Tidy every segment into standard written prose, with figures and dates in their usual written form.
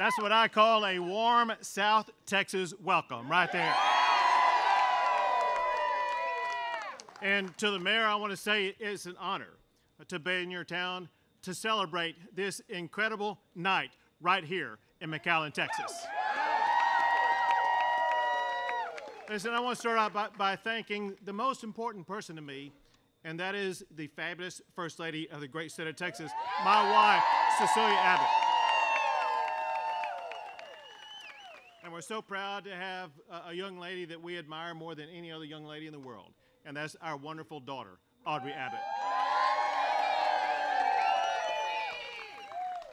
That's what I call a warm South Texas welcome right there. And to the mayor, I want to say it's an honor to be in your town to celebrate this incredible night right here in McAllen, Texas. Listen, I want to start out by thanking the most important person to me, and that is the fabulous First Lady of the great state of Texas, my wife, Cecilia Abbott. And we're so proud to have a young lady that we admire more than any other young lady in the world, and that's our wonderful daughter, Audrey Abbott.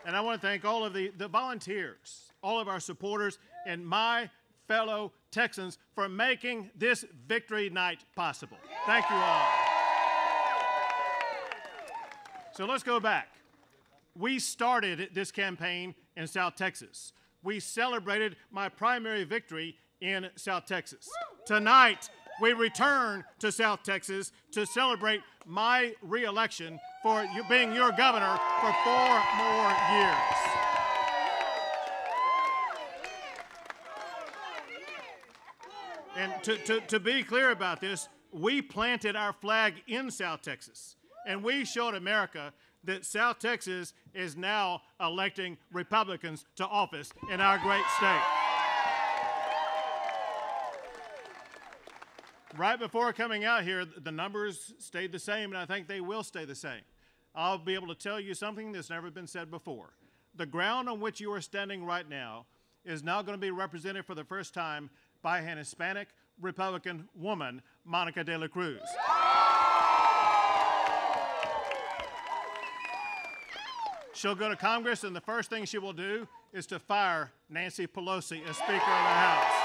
And I want to thank all of the volunteers, all of our supporters, and my fellow Texans for making this victory night possible. Thank you all. So let's go back. We started this campaign in South Texas. We celebrated my primary victory in South Texas. Tonight, we return to South Texas to celebrate my re-election for you being your governor for 4 more years. And to be clear about this, we planted our flag in South Texas, and we showed America that South Texas is now electing Republicans to office in our great state. Right before coming out here, the numbers stayed the same, and I think they will stay the same. I'll be able to tell you something that's never been said before. The ground on which you are standing right now is now going to be represented for the first time by an Hispanic Republican woman, Monica de la Cruz. She'll go to Congress, and the first thing she will do is to fire Nancy Pelosi as Speaker of the House.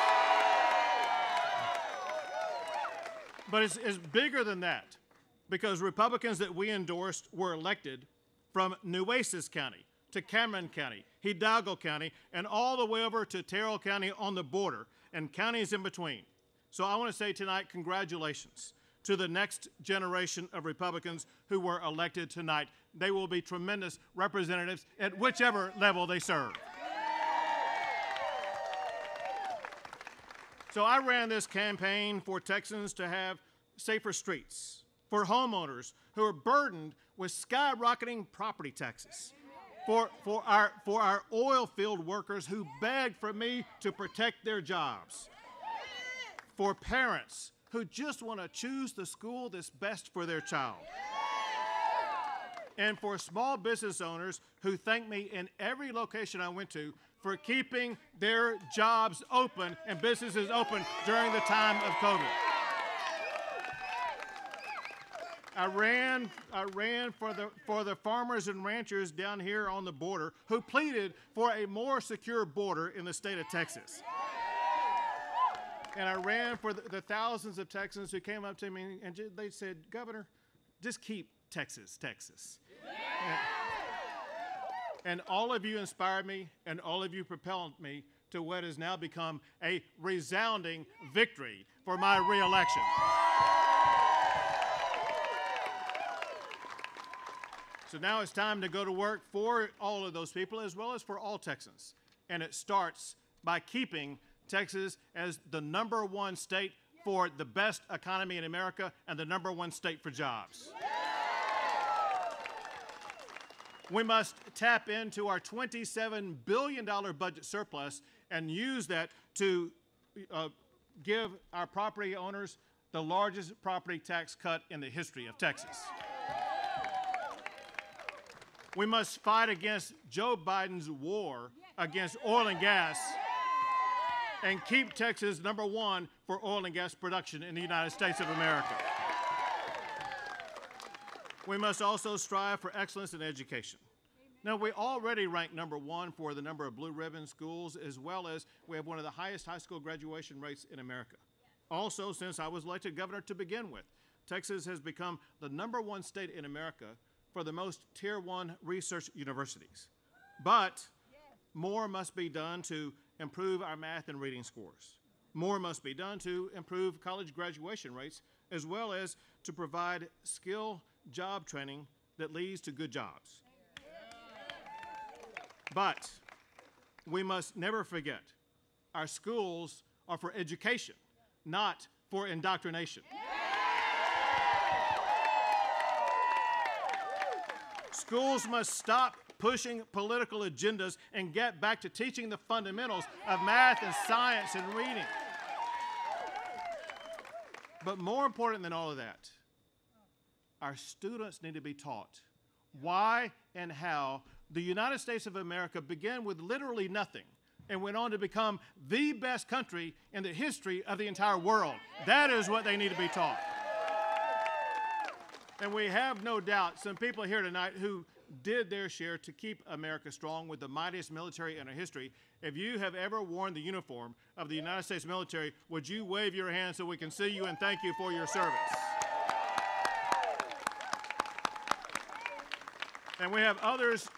But it's bigger than that, because Republicans that we endorsed were elected from Nueces County to Cameron County, Hidalgo County, and all the way over to Terrell County on the border, and counties in between. So I want to say tonight, congratulations to the next generation of Republicans who were elected tonight. They will be tremendous representatives at whichever level they serve. So I ran this campaign for Texans to have safer streets, for homeowners who are burdened with skyrocketing property taxes, for our oil field workers who begged for me to protect their jobs, for parents who just want to choose the school that's best for their child, and for small business owners who thanked me in every location I went to for keeping their jobs open and businesses open during the time of COVID. I ran for the farmers and ranchers down here on the border who pleaded for a more secure border in the state of Texas. And I ran for the thousands of Texans who came up to me and they said, "Governor, just keep Texas, Texas." Yeah. And all of you inspired me, and all of you propelled me to what has now become a resounding victory for my re-election. So now it's time to go to work for all of those people, as well as for all Texans. And it starts by keeping Texas as the #1 state for the best economy in America and the #1 state for jobs. We must tap into our $27 billion budget surplus and use that to give our property owners the largest property tax cut in the history of Texas. We must fight against Joe Biden's war against oil and gas and keep Texas #1 for oil and gas production in the United States of America. We must also strive for excellence in education. Now, we already rank #1 for the number of blue ribbon schools, as well as we have one of the highest high school graduation rates in America. Also, since I was elected governor to begin with, Texas has become the #1 state in America for the most tier 1 research universities. But more must be done to improve our math and reading scores. More must be done to improve college graduation rates, as well as to provide skill job training that leads to good jobs. But we must never forget our schools are for education, not for indoctrination. Yeah. Schools must stop pushing political agendas and get back to teaching the fundamentals of math and science and reading. But more important than all of that, our students need to be taught why and how the United States of America began with literally nothing and went on to become the best country in the history of the entire world. That is what they need to be taught. And we have no doubt some people here tonight who did their share to keep America strong with the mightiest military in our history. If you have ever worn the uniform of the United States military, would you wave your hand so we can see you and thank you for your service? And we have others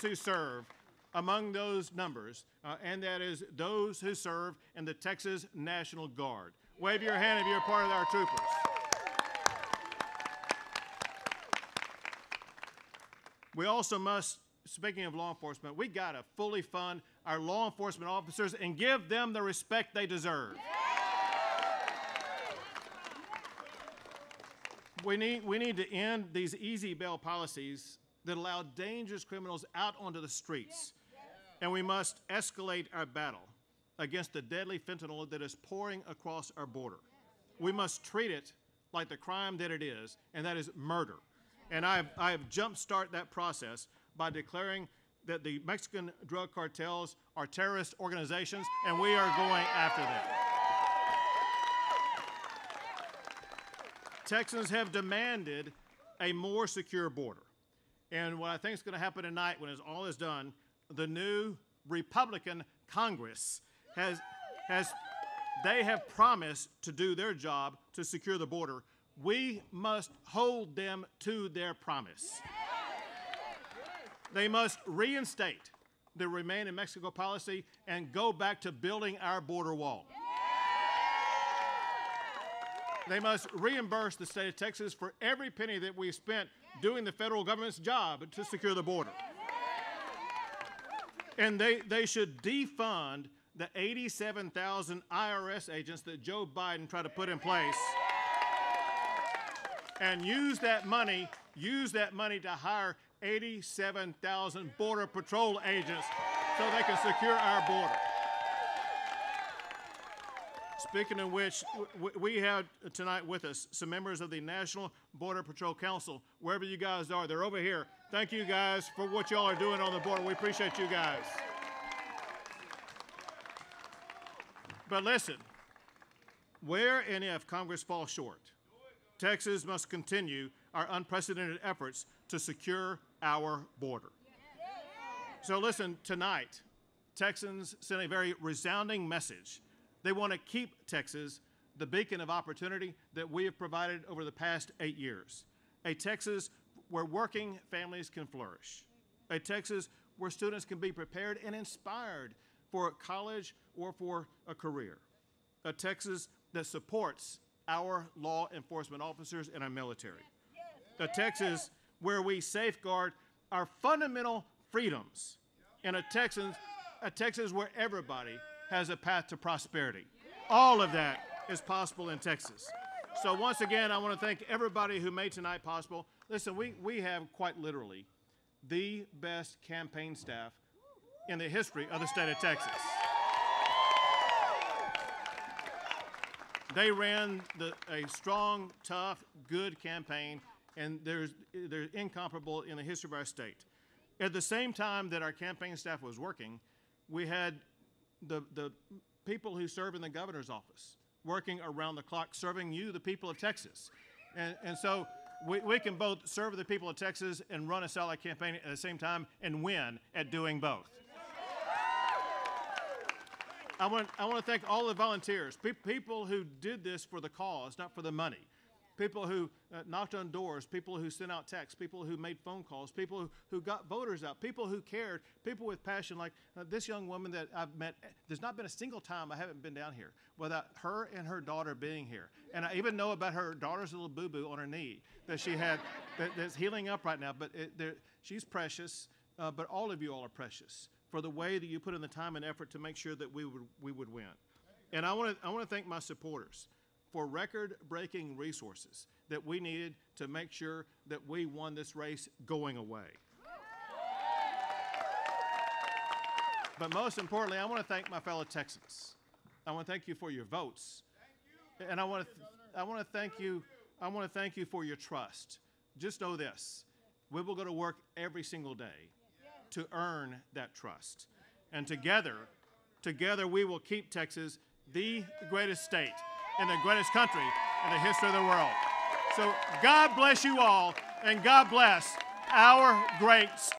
who serve among those numbers, and that is those who serve in the Texas National Guard. Wave your hand if you're part of our troopers. We also must, speaking of law enforcement, we got to fully fund our law enforcement officers and give them the respect they deserve. We need to end these easy bail policies that allow dangerous criminals out onto the streets. And we must escalate our battle against the deadly fentanyl that is pouring across our border. We must treat it like the crime that it is, and that is murder. And I have jumpstarted that process by declaring that the Mexican drug cartels are terrorist organizations, and we are going after them. Texans have demanded a more secure border. And what I think is going to happen tonight when all is done, the new Republican Congress they have promised to do their job to secure the border. We must hold them to their promise. They must reinstate the Remain in Mexico policy and go back to building our border wall. They must reimburse the state of Texas for every penny that we spent doing the federal government's job to secure the border. And they should defund the 87,000 IRS agents that Joe Biden tried to put in place. And use that money to hire 87,000 Border Patrol agents so they can secure our border. Speaking of which, we have tonight with us some members of the National Border Patrol Council. Wherever you guys are, they're over here. Thank you guys for what y'all are doing on the border. We appreciate you guys. But listen, where and if Congress falls short, Texas must continue our unprecedented efforts to secure our border. So listen, tonight, Texans sent a very resounding message. They want to keep Texas the beacon of opportunity that we have provided over the past 8 years. A Texas where working families can flourish. A Texas where students can be prepared and inspired for college or for a career. A Texas that supports our law enforcement officers and our military. A Texas where we safeguard our fundamental freedoms. And a Texas where everybody has a path to prosperity. All of that is possible in Texas. So once again, I want to thank everybody who made tonight possible. Listen, we have quite literally the best campaign staff in the history of the state of Texas. They ran a strong, tough, good campaign, and they're incomparable in the history of our state. At the same time that our campaign staff was working, we had the people who serve in the governor's office working around the clock, serving you, the people of Texas. And so we can both serve the people of Texas and run a solid campaign at the same time and win at doing both. I want to thank all the volunteers, people who did this for the cause, not for the money, people who knocked on doors, people who sent out texts, people who made phone calls, people who got voters out, people who cared, people with passion like this young woman that I've met. There's not been a single time I haven't been down here without her and her daughter being here. And I even know about her daughter's little boo-boo on her knee that she had that's healing up right now. But she's precious, but all of you all are precious. for the way that you put in the time and effort to make sure that we would win. And I want to thank my supporters for record-breaking resources that we needed to make sure that we won this race going away. But most importantly, I want to thank my fellow Texans. I want to thank you for your votes. Thank you. And I want to thank you for your trust. Just know this: we will go to work every single day to earn that trust. And together we will keep Texas the greatest state in the greatest country in the history of the world. So God bless you all, and God bless our great state.